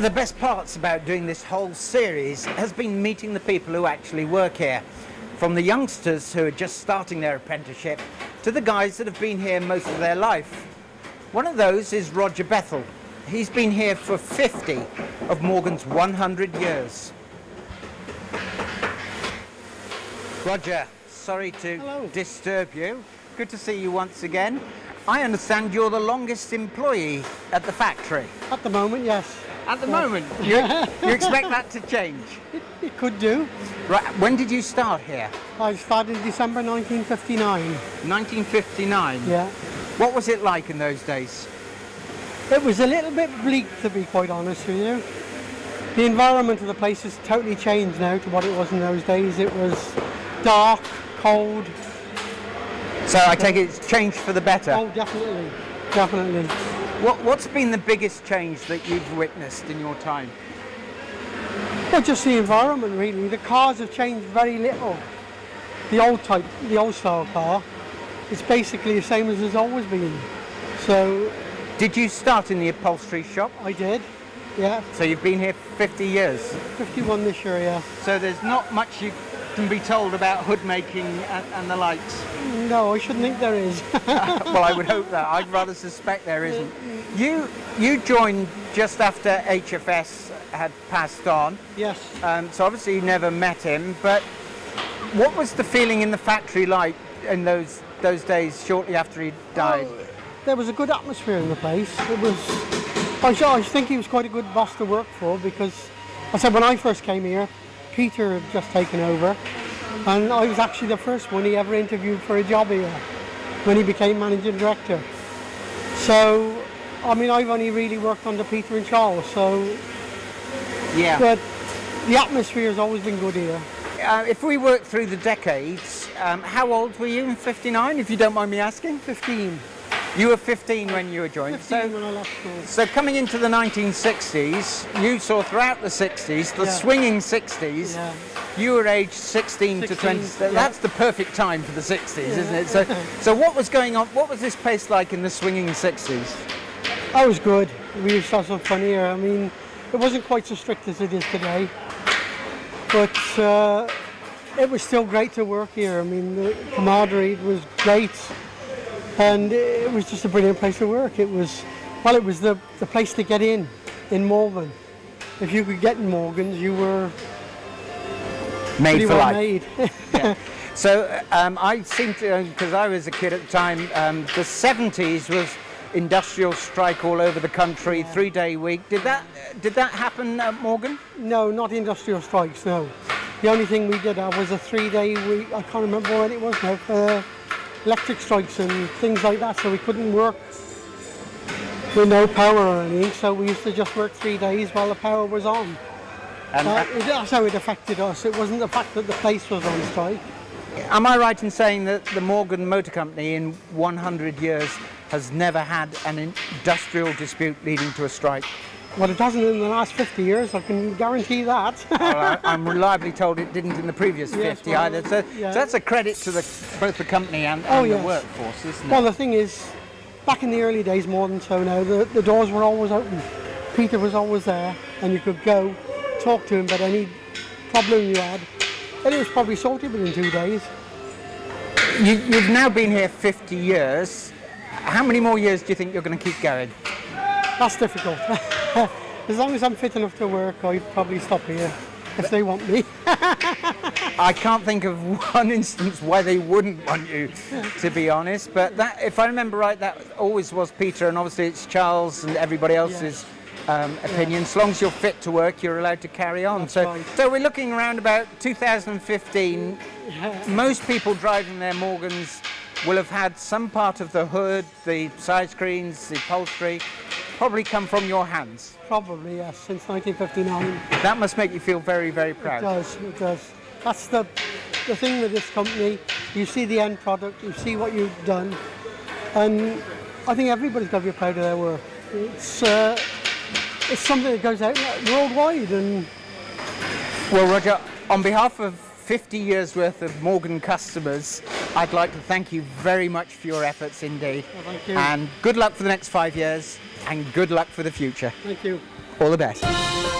of the best parts about doing this whole series has been meeting the people who actually work here, from the youngsters who are just starting their apprenticeship to the guys that have been here most of their life. One of those is Roger Bethel. He's been here for 50 of Morgan's 100 years. Roger, sorry to disturb you. Good to see you once again. I understand you're the longest employee at the factory. At the moment, yes. At the moment? You expect that to change? It could do. Right. When did you start here? I started December 1959. 1959? Yeah. What was it like in those days? It was a little bit bleak, to be quite honest with you. The environment of the place has totally changed now to what it was in those days. It was dark, cold. So I take it it's changed for the better? Oh, definitely, definitely. What's been the biggest change that you've witnessed in your time? Well, just the environment, really. The cars have changed very little. The old type, the old style car, it's basically the same as it's always been. So... Did you start in the upholstery shop? I did, yeah. So you've been here 50 years? 51 this year, yeah. So there's not much you can be told about hood making and the likes? No, I shouldn't think there is. Well, I would hope that. I'd rather suspect there isn't. You joined just after HFS had passed on. Yes. So obviously you never met him, but what was the feeling in the factory like in those days shortly after he died? Well, there was a good atmosphere in the place. It was, I think he was quite a good boss to work for, because I said when I first came here, Peter had just taken over, and I was actually the first one he ever interviewed for a job here when he became managing director. So, I mean, I've only really worked under Peter and Charles, so yeah. But the atmosphere has always been good here. If we work through the decades, how old were you in 59, if you don't mind me asking? 15. You were 15 when you were joined. So coming into the 1960s, you saw throughout the 60s, the swinging 60s, you were aged 16 to 20. That's the perfect time for the 60s, isn't it? So what was going on? What was this place like in the swinging 60s? That was good. We used to have some fun here. I mean, it wasn't quite so strict as it is today, but it was still great to work here. I mean, the camaraderie was great. And it was just a brilliant place to work. It was, well, it was the place to get in Morgan. If you could get in Morgan's, you were made for life. Yeah. So I seem to, because I was a kid at the time, the 70s was industrial strike all over the country, 3-day week. Did that happen at Morgan? No, not industrial strikes, no. The only thing we did have was a 3-day week. I can't remember when it was now. Electric strikes and things like that, so we couldn't work with no power or anything, so we used to just work 3 days while the power was on. And that's how it affected us. It wasn't the fact that the place was on strike. Am I right in saying that the Morgan Motor Company in 100 years has never had an industrial dispute leading to a strike? Well, it hasn't in the last 50 years, I can guarantee that. Well, I'm reliably told it didn't in the previous 50 either. So, so that's a credit to both the company and the workforce, isn't it? Well, the thing is, back in the early days, more than so now, the doors were always open. Peter was always there, and you could go talk to him about any problem you had. And it was probably sorted within 2 days. You've now been here 50 years. How many more years do you think you're going to keep going? That's difficult. As long as I'm fit enough to work, I'd probably stop here if they want me. I can't think of one instance why they wouldn't want you, to be honest. But that, if I remember right, that always was Peter, and obviously it's Charles and everybody else's opinion. As long as you're fit to work, you're allowed to carry on. So we're looking around about 2015. Most people driving their Morgans will have had some part of the hood, the side screens, the upholstery, probably come from your hands. Probably, yes, since 1959. That must make you feel very, very proud. It does, it does. That's the thing with this company. You see the end product, you see what you've done, and I think everybody's got to be proud of their work. It's something that goes out worldwide. And well, Roger, on behalf of 50 years worth of Morgan customers, I'd like to thank you very much for your efforts indeed. Well, thank you. And good luck for the next 5 years, and good luck for the future. Thank you. All the best.